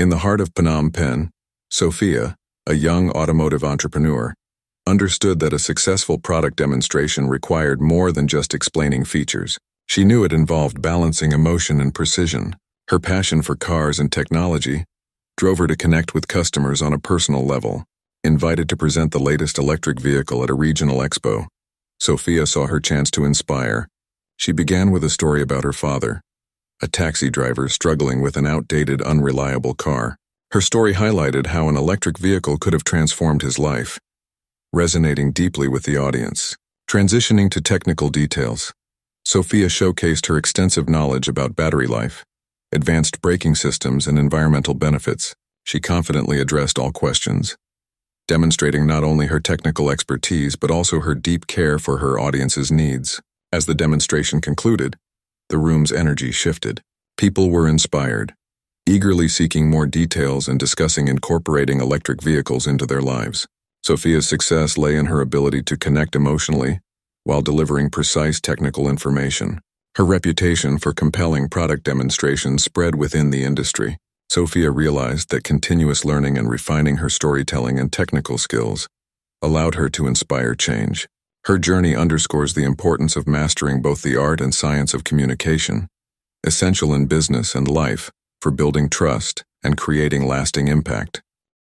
In the heart of Phnom Penh, Sophea, a young automotive entrepreneur, understood that a successful product demonstration required more than just explaining features. She knew it involved balancing emotion and precision. Her passion for cars and technology drove her to connect with customers on a personal level. Invited to present the latest electric vehicle at a regional expo, Sophea saw her chance to inspire. She began with a story about her father, a taxi driver struggling with an outdated, unreliable car. Her story highlighted how an electric vehicle could have transformed his life, resonating deeply with the audience. Transitioning to technical details, Sophea showcased her extensive knowledge about battery life, advanced braking systems, and environmental benefits. She confidently addressed all questions, demonstrating not only her technical expertise but also her deep care for her audience's needs. As the demonstration concluded, the room's energy shifted. People were inspired, eagerly seeking more details and discussing incorporating electric vehicles into their lives. Sophea's success lay in her ability to connect emotionally while delivering precise technical information. Her reputation for compelling product demonstrations spread within the industry. Sophea realized that continuous learning and refining her storytelling and technical skills allowed her to inspire change. Her journey underscores the importance of mastering both the art and science of communication, essential in business and life, for building trust and creating lasting impact.